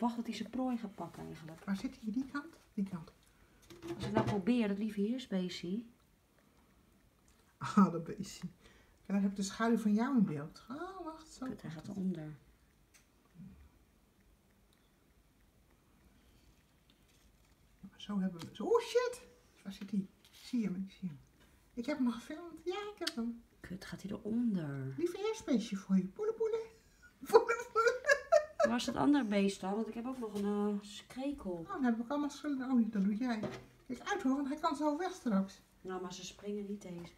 wacht dat hij zijn prooi gaat pakken eigenlijk. Waar zit hij? Die kant? Die kant. Als ik nou probeer, dat lieve heersbeestje. Ah, dat beestje. En dan heb ik de schaduw van jou in beeld. Ah, wacht zo. Kut, hij gaat eronder. Zo hebben we... Oh shit! Waar zit hij? Zie hem, ik zie hem. Ik heb hem gefilmd. Ja, ik heb hem. Kut, gaat hij eronder. Lieve heersbeestje voor je. Poele, poele. Poele, poele. Waar is dat andere beest dan? Want ik heb ook nog een krekel. Oh, dan heb ik allemaal schulden. Oh, dat doe jij. Kijk uit hoor, want hij kan zo weg straks. Nou, maar ze springen niet deze.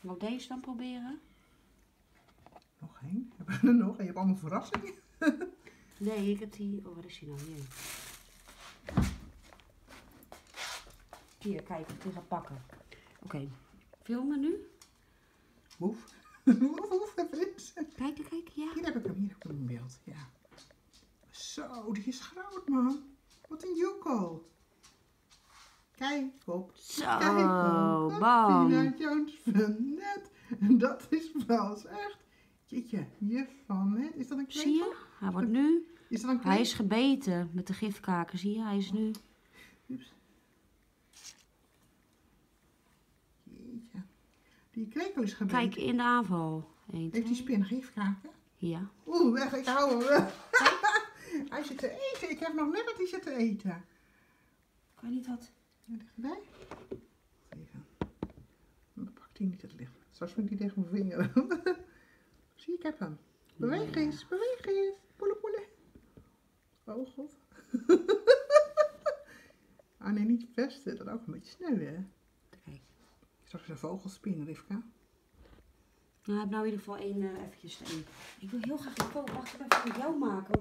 Moet ik deze dan proberen? Nog één? Heb je er nog? Je hebt allemaal verrassingen. Nee, ik heb die... Oh, waar is die nou? Hier. Hier, kijk, ik die ga pakken. Oké, filmen nu. Hoef. Hoef, prins. Kijk, kijk, ja. Hier heb ik hem in beeld, ja. Zo, die is groot, man. Wat een joekel. Kijk op. Zo, kijk op. Bam. Tina Jones van Net. En dat is wel eens echt. Jeetje, juf van Net. Is dat een krekel? Zie je? Hij wordt nu. Is dat een krekel? Hij is gebeten met de gifkaken. Zie je? Hij is nu. Ups. Jeetje. Die krekel is gebeten. Kijk, in de aanval. 1, 2. Heeft die spin gifkaken? Ja. Oeh, weg. Ik hou hem weg. Hij zit te eten. Ik heb nog net dat hij zit te eten. Kan je niet wat... Dichterbij? Even. Dan pakt hij niet het licht. Straks vind ik die tegen mijn vinger. Zie, ik heb hem. Beweeg eens, beweeg eens. Poele, poele. Oh god. Ah nee, niet pesten. Dat is ook een beetje sneu, hè? Kijk. Straks een vogelspin, Rivka. Nou, ik heb nou in ieder geval één eventjes te eten. Ik wil heel graag een kool. Wacht, ik even voor jou maken.